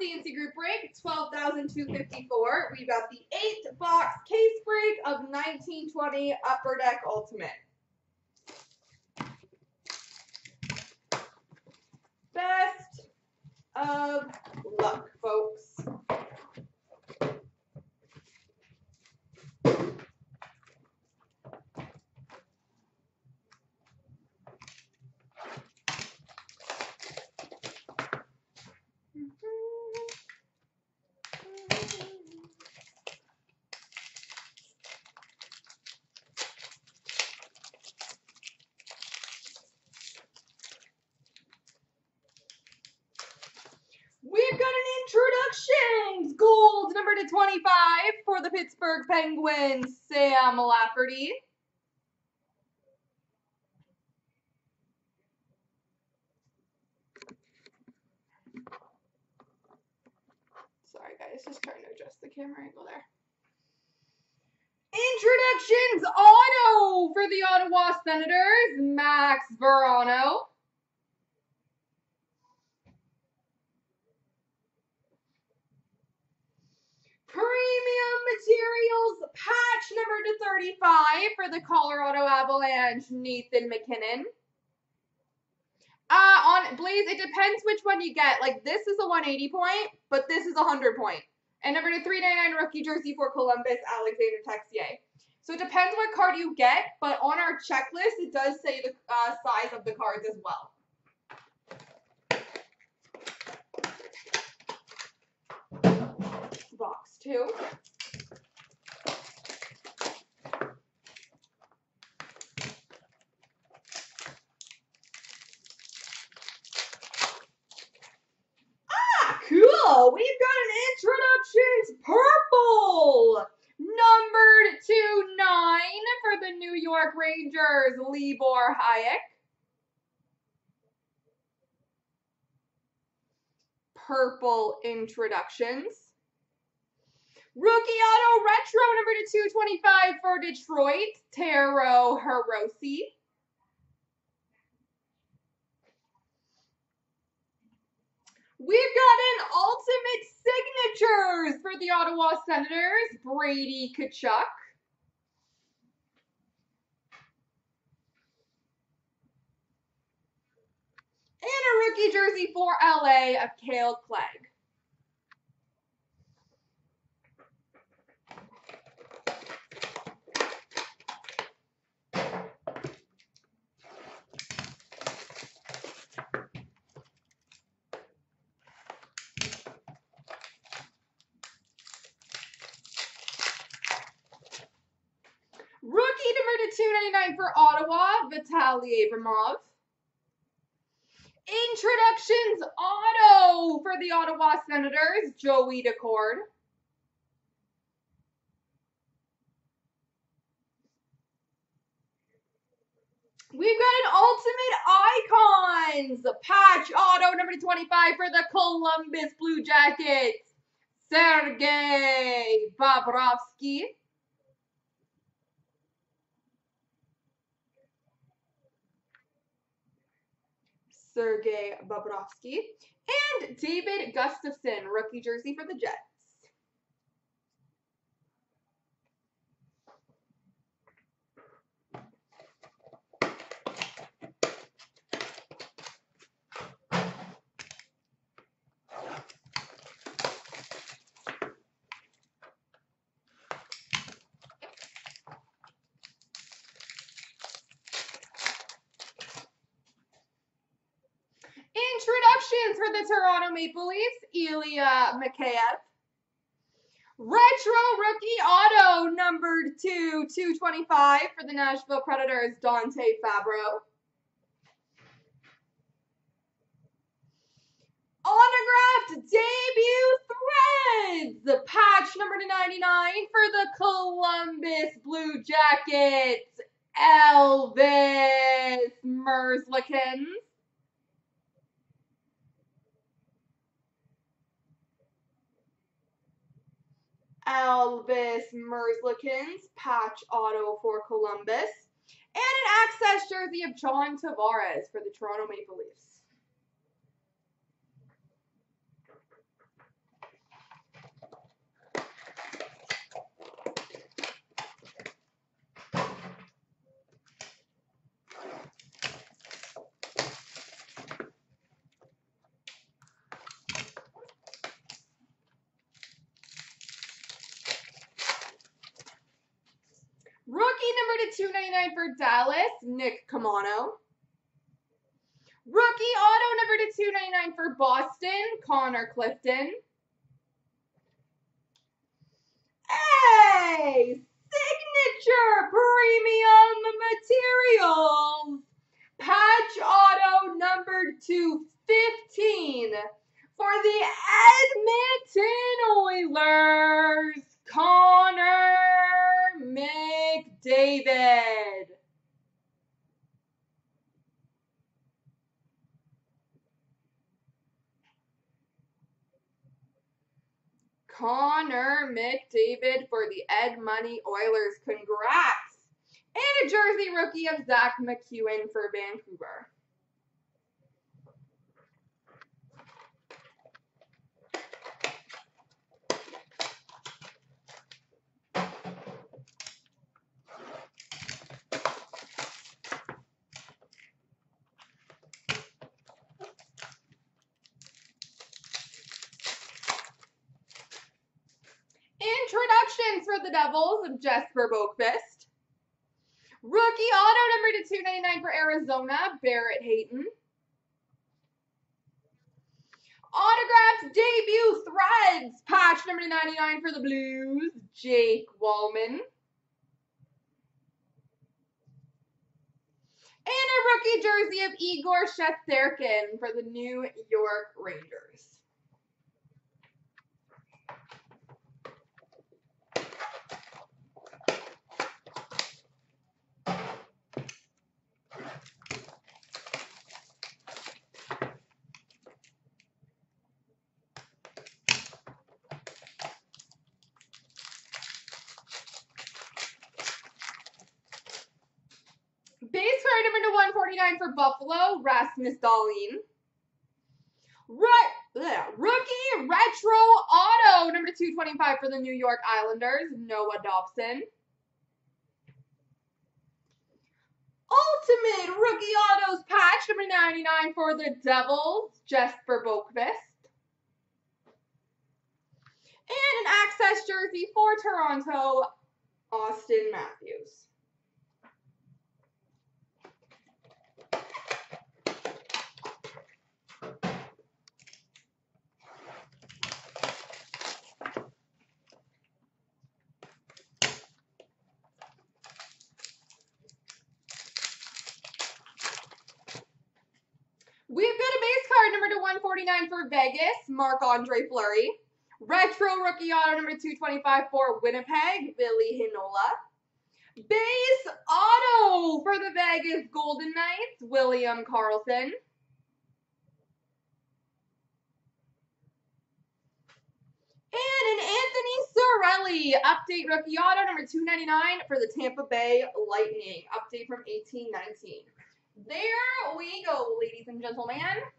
CNC group break, 12,254. We've got the 8-box case break of 1920 Upper Deck Ultimate. Best of luck, folks. Gold number /25 for the Pittsburgh Penguins, Sam Lafferty. Sorry guys, just trying to adjust the camera angle there. Introductions, Otto for the Ottawa Senators, Max Verano. Premium Materials patch number /35 for the Colorado Avalanche, Nathan MacKinnon. On Blaze, it depends which one you get. Like, this is a 180 point, but this is a 100 point. And number /399 rookie jersey for Columbus, Alexander Texier. So it depends what card you get, but on our checklist, it does say the size of the cards as well. Box 2. Ah, cool! We've got an introductions purple, numbered /29 for the New York Rangers, Libor Hayek. Purple introductions. Rookie Auto Retro number /225 for Detroit, Taro Hirose. We've got an Ultimate Signatures for the Ottawa Senators, Brady Tkachuk. And a rookie jersey for LA of Cale Clegg. $2.99 for Ottawa, Vitaly Abramov. Introductions, Otto for the Ottawa Senators, Joey DeCord. We've got an Ultimate Icons patch Auto number /25 for the Columbus Blue Jackets, Sergei Bobrovsky. Sergei Bobrovsky, and David Gustafson, rookie jersey for the Jets. Introductions for the Toronto Maple Leafs, Ilya Mikheyev. Retro Rookie Auto numbered /225 for the Nashville Predators, Dante Fabbro. Autographed Debut Threads, the patch number /99 for the Columbus Blue Jackets, Elvis Merzlikens. Elvis Merzlikens, patch Auto for Columbus, and an access jersey of John Tavares for the Toronto Maple Leafs. /299 for Dallas, Nick Camano. Rookie auto number /299 for Boston, Connor Clifton. Hey! Signature premium materials. Patch auto number /215 for the Edmonton Oilers, Connor McDavid. Connor McDavid for the Ed Money Oilers. Congrats. And a jersey rookie of Zach McEwen for Vancouver. Introductions for the Devils of Jesper Boakvist. Rookie auto number /299 for Arizona, Barrett Hayton. Autographs debut threads, patch number /99 for the Blues, Jake Wallman. And a rookie jersey of Igor Shesterkin for the New York Rangers. Base card number /149 for Buffalo, Rasmus Dahlin. Rookie retro auto number /225 for the New York Islanders, Noah Dobson. Ultimate rookie autos patch number /99 for the Devils, Jesper Boakvist. And an access jersey for Toronto, Austin Matthews. We've got a base card number /149 for Vegas, Marc-Andre Fleury. Retro rookie auto number /225 for Winnipeg, Billy Hinola. Base auto for the Vegas Golden Knights, William Karlsson. And an Anthony Cirelli update rookie auto number /299 for the Tampa Bay Lightning. Update from 1819. There we go, ladies and gentlemen.